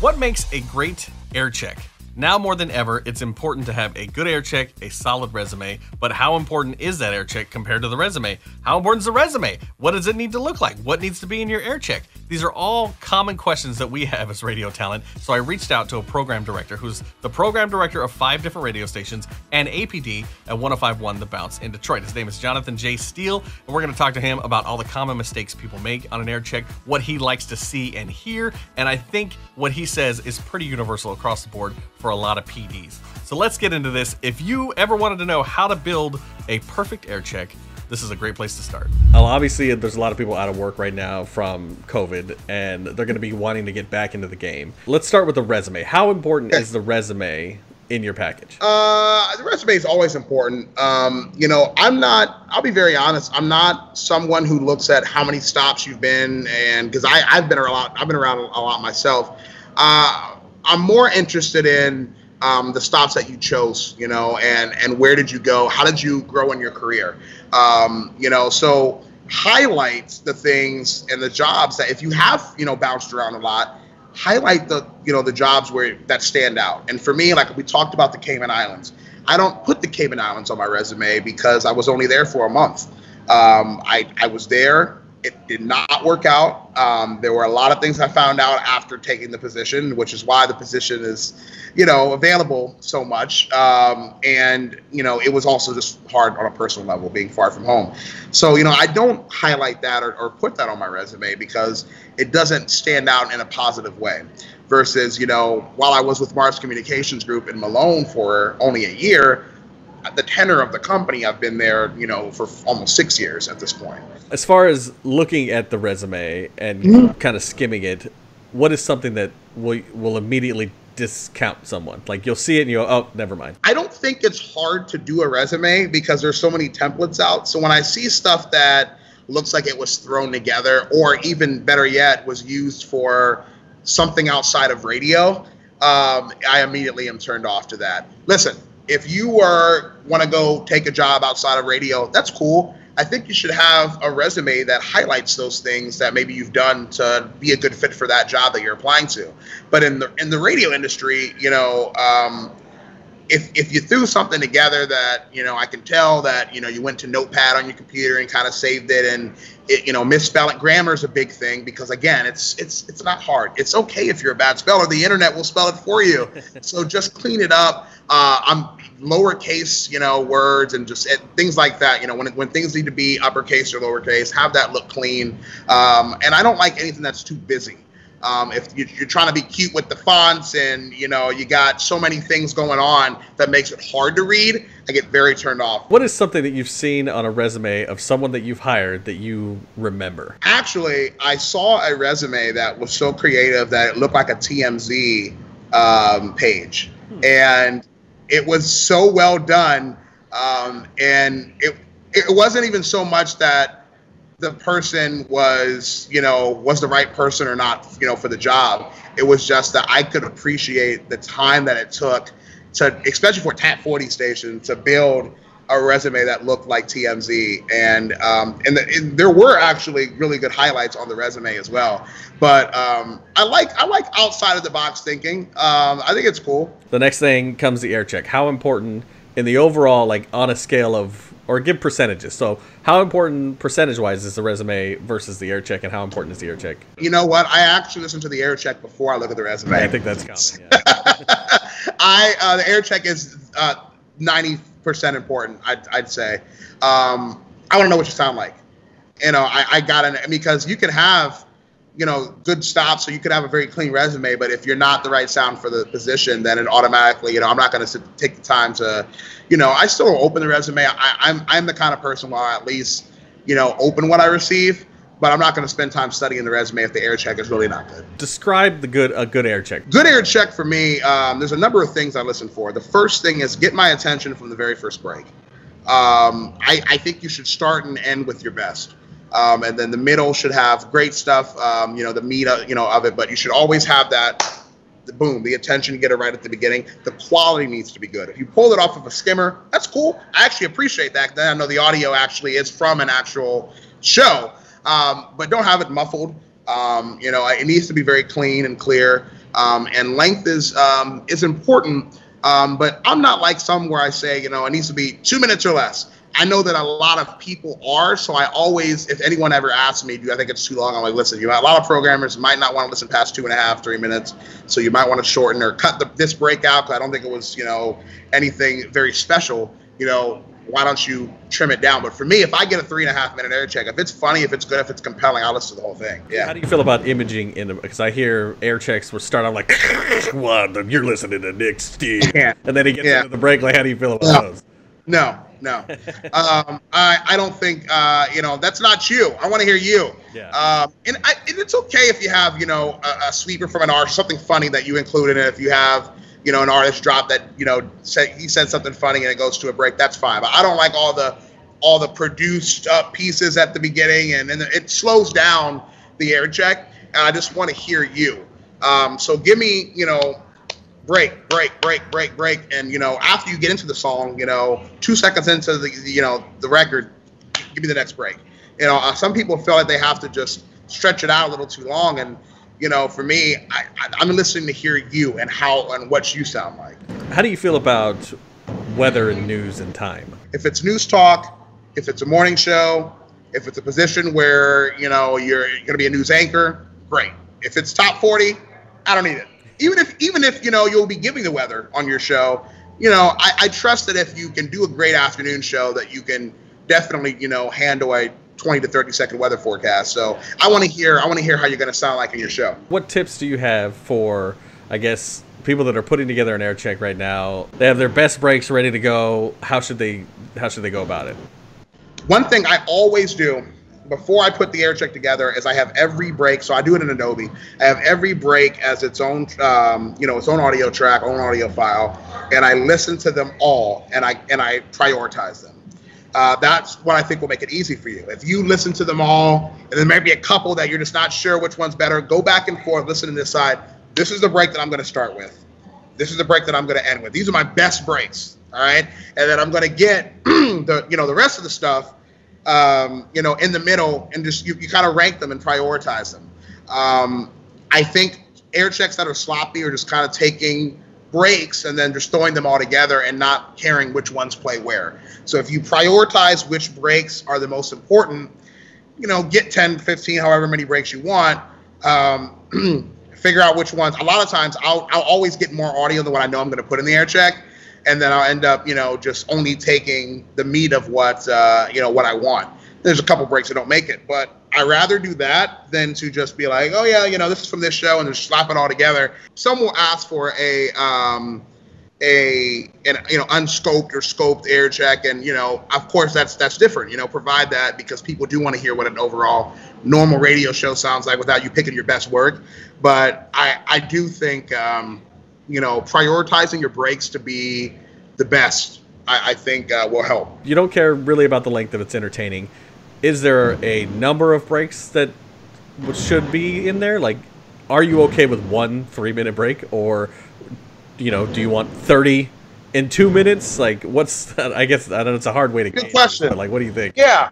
What makes a great air check? Now more than ever, it's important to have a good air check, a solid resume, but how important is that air check compared to the resume? How important is the resume? What does it need to look like? What needs to be in your air check? These are all common questions that we have as radio talent, so I reached out to a program director who's the program director of 5 different radio stations and APD at 105.1 The Bounce in Detroit. His name is Jonathan J. Steele, and we're gonna talk to him about all the common mistakes people make on an air check, what he likes to see and hear, and I think what he says is pretty universal across the board for a lot of PDs. So let's get into this. If you ever wanted to know how to build a perfect air check, this is a great place to start. Well, obviously there's a lot of people out of work right now from COVID, and they're gonna be wanting to get back into the game. Let's start with the resume. How important is the resume in your package? The resume is always important. You know, I'll be very honest, I'm not someone who looks at how many stops you've been, and because I've been around a lot myself. I'm more interested in the stops that you chose, you know, and where did you go? How did you grow in your career? You know, so highlight the things and the jobs that, if you have, you know, bounced around a lot, highlight the, you know, the jobs where that stand out. And for me, like we talked about the Cayman Islands, I don't put the Cayman Islands on my resume because I was only there for a month. I was there. It did not work out. There were a lot of things I found out after taking the position, which is why the position is, you know, available so much. And, you know, it was also just hard on a personal level being far from home. So, you know, I don't highlight that or put that on my resume because it doesn't stand out in a positive way. Versus, you know, while I was with Mars Communications Group in Malone for only a year, the tenor of the company, I've been there, you know, for almost 6 years at this point. As far as looking at the resume and kind of skimming it, what is something that will immediately discount someone? Like you'll see it and you'll go, oh, never mind. I don't think it's hard to do a resume because there's so many templates out. So when I see stuff that looks like it was thrown together, or even better yet, was used for something outside of radio, I immediately am turned off to that. Listen, if you want to go take a job outside of radio, that's cool. I think you should have a resume that highlights those things that maybe you've done to be a good fit for that job that you're applying to. But in the radio industry, you know, if you threw something together that, you know, I can tell that, you know, you went to Notepad on your computer and kind of saved it, and it, you know, misspelling, grammar is a big thing because, again, it's not hard. It's okay if you're a bad speller. The internet will spell it for you. So just clean it up. Lowercase, you know, words and just things like that. You know, when things need to be uppercase or lowercase, have that look clean. And I don't like anything that's too busy. If you're trying to be cute with the fonts and, you know, you got so many things going on that makes it hard to read, I get very turned off. What is something that you've seen on a resume of someone that you've hired that you remember? Actually, I saw a resume that was so creative that it looked like a TMZ page. And it was so well done. And it wasn't even so much that the person was, you know, was the right person or not, you know, for the job. It was just that I could appreciate the time that it took to, especially for a TAT 40 station, to build a resume that looked like TMZ. And there were actually really good highlights on the resume as well. But I like outside of the box thinking. I think it's cool. The next thing comes the air check. How important in the overall, like on a scale of, or give percentages. So how important percentage-wise is the resume versus the air check, and how important is the air check? You know what? I actually listen to the air check before I look at the resume. I think that's common, yeah. The air check is 90% important, I'd say. I want to know what you sound like. You know, I got in, because you can have, you know, good stops, so you could have a very clean resume, but if you're not the right sound for the position, then it automatically, you know, I'm not going to take the time to, you know, I still open the resume. I'm the kind of person where I at least, you know, open what I receive, but I'm not going to spend time studying the resume if the air check is really not good. Describe a good air check. Good air check for me, there's a number of things I listen for. The first thing is get my attention from the very first break. I think you should start and end with your best. And then the middle should have great stuff, you know, the meat, you know, of it. But you should always have that boom, the attention, get it right at the beginning. The quality needs to be good. If you pull it off of a skimmer, that's cool. I actually appreciate that. I know the audio actually is from an actual show, but don't have it muffled. You know, it needs to be very clean and clear. And length is important, but I'm not like some where I say, you know, it needs to be 2 minutes or less. I know that a lot of people are, so I always, if anyone ever asks me, do I think it's too long? I'm like, listen, you have a lot of programmers might not want to listen past 2.5, 3 minutes, so you might want to shorten or cut this break out, because I don't think it was, you know, anything very special. You know, why don't you trim it down? But for me, if I get a 3.5 minute air check, if it's funny, if it's good, if it's compelling, I'll listen to the whole thing. Yeah. How do you feel about imaging in them? Because I hear air checks will start on like, well, you're listening to Nick Steele, yeah. And then he gets into the break. Like, how do you feel about those? No. I don't think, you know, that's not you. I want to hear you. Yeah. And it's okay if you have, you know, a sweeper from an artist, something funny that you include in it. If you have, you know, an artist drop that, you know, he said something funny and it goes to a break, that's fine. But I don't like all the produced up pieces at the beginning, and it slows down the air check. And I just want to hear you. So give me, you know, break, and, you know, after you get into the song, you know, 2 seconds into the, you know, the record, give me the next break. You know, some people feel like they have to just stretch it out a little too long, and, you know, for me, I'm listening to hear you and how and what you sound like. How do you feel about weather and news and time? If it's news talk, if it's a morning show, if it's a position where, you know, you're going to be a news anchor, great. If it's top 40, I don't need it. Even if you know, you'll be giving the weather on your show, you know, I trust that if you can do a great afternoon show, that you can definitely, you know, handle a 20 to 30 second weather forecast. So I want to hear how you're going to sound like in your show. What tips do you have for, I guess, people that are putting together an air check right now? They have their best breaks ready to go. How should they go about it? One thing I always do before I put the air check together is I have every break. So I do it in Adobe. I have every break as its own, you know, its own audio track, own audio file, and I listen to them all, and I prioritize them. That's what I think will make it easy for you. If you listen to them all, and there may be a couple that you're just not sure which one's better, go back and forth, listen to this side. This is the break that I'm going to start with. This is the break that I'm going to end with. These are my best breaks. All right, and then I'm going to get the, you know, the rest of the stuff, you know, in the middle, and just you kind of rank them and prioritize them. I think air checks that are sloppy are just kind of taking breaks and then just throwing them all together and not caring which ones play where. So if you prioritize which breaks are the most important, you know, get 10, 15, however many breaks you want, figure out which ones. A lot of times I'll always get more audio than what I know I'm going to put in the air check. And then I'll end up, you know, just only taking the meat of what, you know, what I want. There's a couple breaks that don't make it, but I rather do that than to just be like, oh yeah, you know, this is from this show, and just slap it all together. Some will ask for you know, unscoped or scoped air check, and, you know, of course that's different. You know, provide that, because people do want to hear what an overall normal radio show sounds like without you picking your best work. But I do think, you know, prioritizing your breaks to be the best, I think will help. You don't care really about the length if it's entertaining. Is there a number of breaks that should be in there? Like, are you okay with 1 3-minute break, or, you know, do you want 30 in 2 minutes? Like, what's that? I guess, I don't know, it's a hard way to get. Good question. But, like, what do you think? Yeah.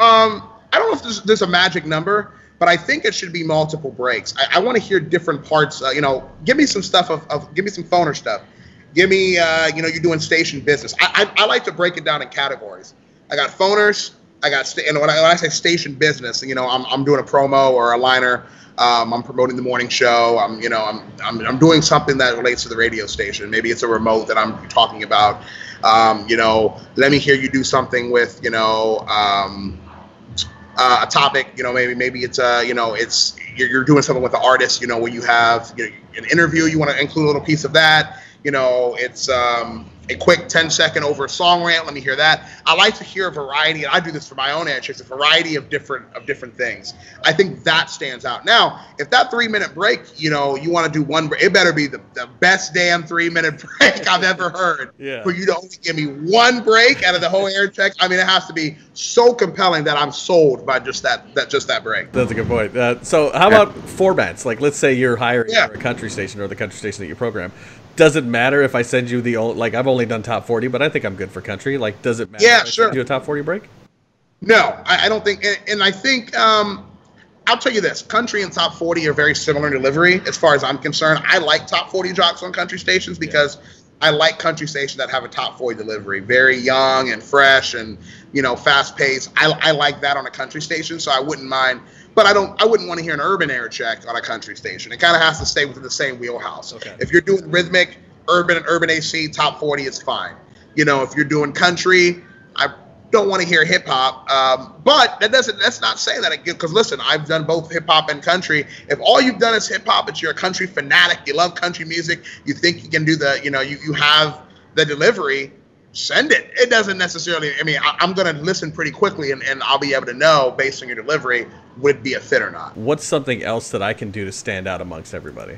I don't know if there's a magic number, but I think it should be multiple breaks. I want to hear different parts. You know, give me some stuff give me some phoner stuff. Give me, you know, you're doing station business. I like to break it down in categories. I got phoners. I got, and when I say station business, you know, I'm doing a promo or a liner. I'm promoting the morning show. I'm doing something that relates to the radio station. Maybe it's a remote that I'm talking about. You know, let me hear you do something with, you know, a topic, you know, maybe it's, you know, it's, you're doing something with the artist, you know, where you have, you know, an interview, you want to include a little piece of that, You know, it's a quick 10-second over a song rant. Let me hear that. I like to hear a variety, and I do this for my own ad checks, a variety of different things. I think that stands out. Now, if that 3-minute break, you know, you want to do one, it better be the best damn 3-minute break I've ever heard. Yeah. For you to only give me one break out of the whole ad check. I mean, it has to be so compelling that I'm sold by just that break. That's a good point. So, how about formats? Like, let's say you're hiring for a country station or the country station that you program. Does it matter if I send you the old, like I've only done top 40, but I think I'm good for country. Like, does it matter if I send you a top 40 break? No, I don't think. And I think, I'll tell you this, country and top 40 are very similar in delivery as far as I'm concerned. I like top 40 jocks on country stations because I like country stations that have a top 40 delivery, very young and fresh and, you know, fast paced. I like that on a country station, so I wouldn't mind. But I wouldn't want to hear an urban air check on a country station. It kind of has to stay within the same wheelhouse. Okay. If you're doing rhythmic, urban, and urban AC, top 40 is fine. You know, if you're doing country, I don't want to hear hip hop. But that's not saying that it gives, because listen, I've done both hip hop and country. If all you've done is hip hop, but you're a country fanatic, you love country music, you think you can do the, you know, you have the delivery, send it. It doesn't necessarily, I mean, I'm going to listen pretty quickly and I'll be able to know based on your delivery would be a fit or not. What's something else that I can do to stand out amongst everybody?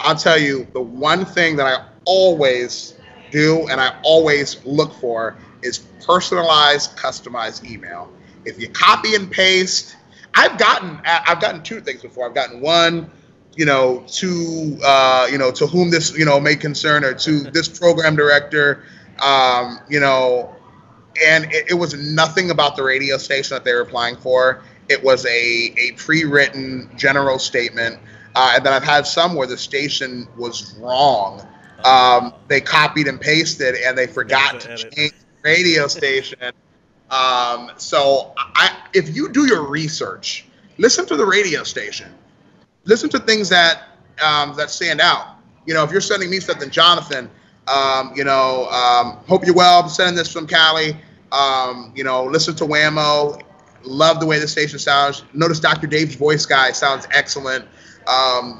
I'll tell you, the one thing that I always do and I always look for is personalized, customized email. If you copy and paste, I've gotten two things before. I've gotten one, you know, to, you know, to whom this, you know, may concern, or to this program director. You know, and it was nothing about the radio station that they were applying for. It was a pre-written general statement. And then I've had some where the station was wrong. They copied and pasted and they forgot to change the radio station. So if you do your research, listen to the radio station, listen to things that, that stand out. You know, if you're sending me something, Jonathan, you know, hope you're well. I'm sending this from Cali. You know, listen to WAMO. Love the way the station sounds. Notice Dr. Dave's voice guy sounds excellent.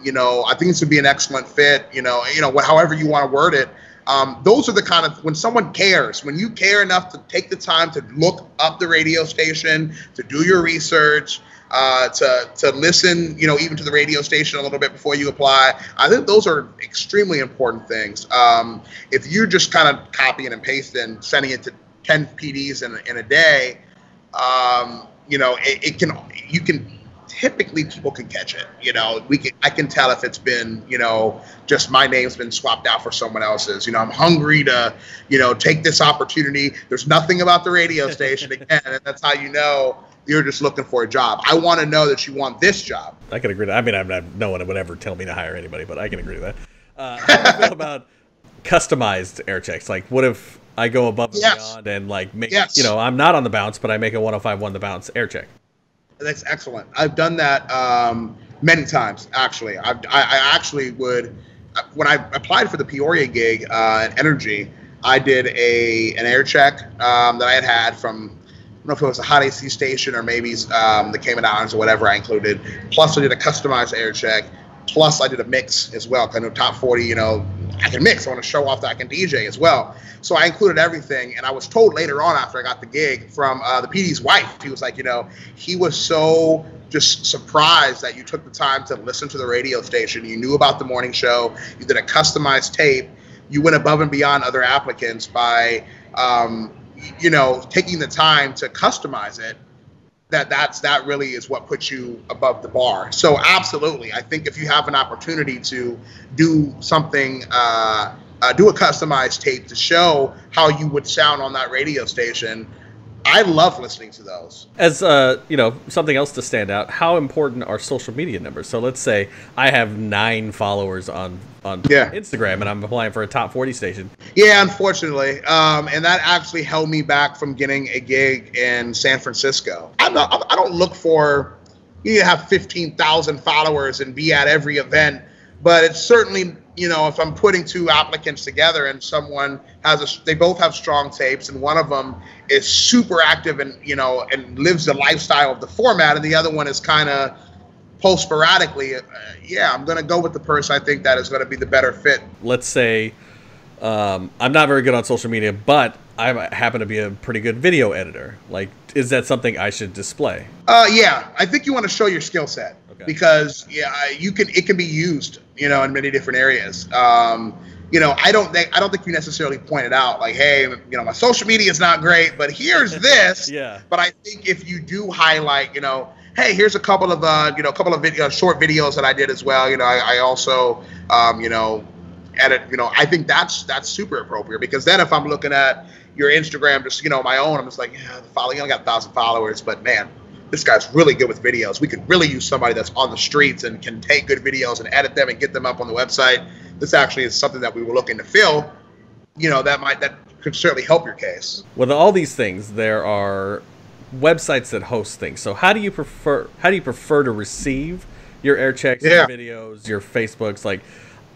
You know, I think this would be an excellent fit. You know, however you want to word it. Those are the kind of, when someone cares, when you care enough to take the time to look up the radio station, to do your research, to listen, you know, even to the radio station a little bit before you apply. I think those are extremely important things. If you're just kind of copying and pasting, sending it to 10 PDs in a day, you know, typically people can catch it. You know, I can tell if it's been, you know, just my name's been swapped out for someone else's. You know, I'm hungry to, you know, take this opportunity. There's nothing about the radio station again, and that's how you know you're just looking for a job. I want to know that you want this job. I can agree to that. I mean, no one would ever tell me to hire anybody, but I can agree to that. How do you feel about customized air checks? Like, what if I go above and beyond and, like, make, you know, I'm not on The Bounce, but I make a 105.1 The Bounce air check? That's excellent. I've done that many times, actually. I actually would, when I applied for the Peoria gig at Energy, I did an air check that I had from, I don't know if it was a hot AC station or maybe the Cayman Islands or whatever I included. Plus I did a customized air check. Plus I did a mix as well. I know top 40, you know, I can mix. I want to show off that I can DJ as well. So I included everything. And I was told later on after I got the gig from the PD's wife, he was like, you know, he was so just surprised that you took the time to listen to the radio station. You knew about the morning show. You did a customized tape. You went above and beyond other applicants by, you know, taking the time to customize it. That really is what puts you above the bar. So absolutely, I think if you have an opportunity to do something, do a customized tape to show how you would sound on that radio station, I love listening to those. As you know, something else to stand out, how important are social media numbers? So let's say I have 9 followers on Instagram and I'm applying for a top 40 station. Yeah, unfortunately. And that actually held me back from getting a gig in San Francisco. I don't look for, you need to have 15,000 followers and be at every event, but it's certainly, you know, if I'm putting 2 applicants together and someone has they both have strong tapes and one of them is super active and, you know, and lives the lifestyle of the format and the other one is kind of poll sporadically, yeah, I'm going to go with the person I think that is going to be the better fit. Let's say I'm not very good on social media, but I happen to be a pretty good video editor. Like, is that something I should display? Yeah, I think you want to show your skill set, okay, because yeah, it can be used, you know, in many different areas. You know, I don't think you necessarily pointed out like, hey, you know, my social media is not great, but here's this. Yeah. But I think if you do highlight, you know, hey, here's a couple of short videos that I did as well. You know, I also you know, edit. You know, I think that's super appropriate, because then if I'm looking at your Instagram, just, you know, my own, I'm just like, yeah, you only got 1,000 followers, but man, this guy's really good with videos. We could really use somebody that's on the streets and can take good videos and edit them and get them up on the website. This actually is something that we were looking to fill. You know, that could certainly help your case. With all these things, there are websites that host things. So how do you prefer to receive your air checks, yeah, your videos, your Facebooks? Like,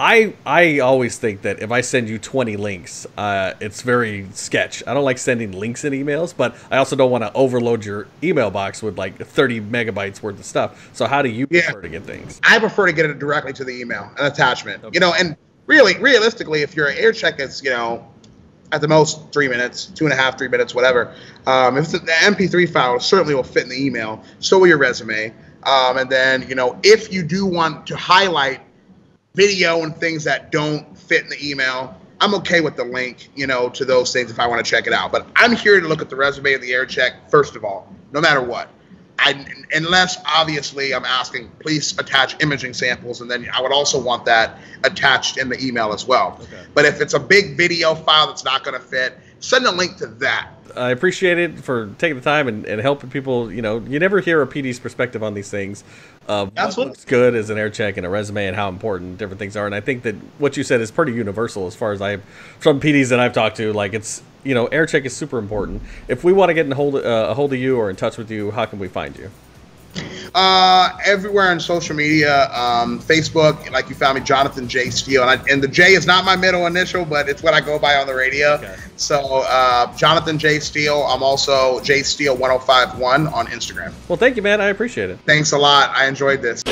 I always think that if I send you 20 links, it's very sketch. I don't like sending links in emails, but I also don't want to overload your email box with like 30 megabytes worth of stuff. So how do you prefer to get things? I prefer to get it directly to the email, an attachment. Okay. You know, and really, realistically, if your air check is, you know, at the most 3 minutes, 2.5, 3 minutes, whatever, if it's the MP3 file, it certainly will fit in the email. So will your resume. And then, you know, if you do want to highlight video and things that don't fit in the email, I'm okay with the link, you know, to those things if I want to check it out. But I'm here to look at the resume and the air check, first of all, no matter what. Unless, obviously, I'm asking, please attach imaging samples, and then I would also want that attached in the email as well. Okay. But if it's a big video file that's not going to fit, send a link to that. I appreciate it for taking the time and helping people. You know, you never hear a PD's perspective on these things. What looks good as an air check and a resume and how important different things are. And I think that what you said is pretty universal as far as from PDs that I've talked to. Like, it's, you know, air check is super important. If we want to get a hold of you or in touch with you, how can we find you? Everywhere on social media, Facebook, like you found me, Jonathan J. Steele, and the J is not my middle initial, but it's what I go by on the radio. Okay. So Jonathan J. Steele. I'm also J. Steele 105.1 on Instagram. Well, thank you, man. I appreciate it. Thanks a lot. I enjoyed this.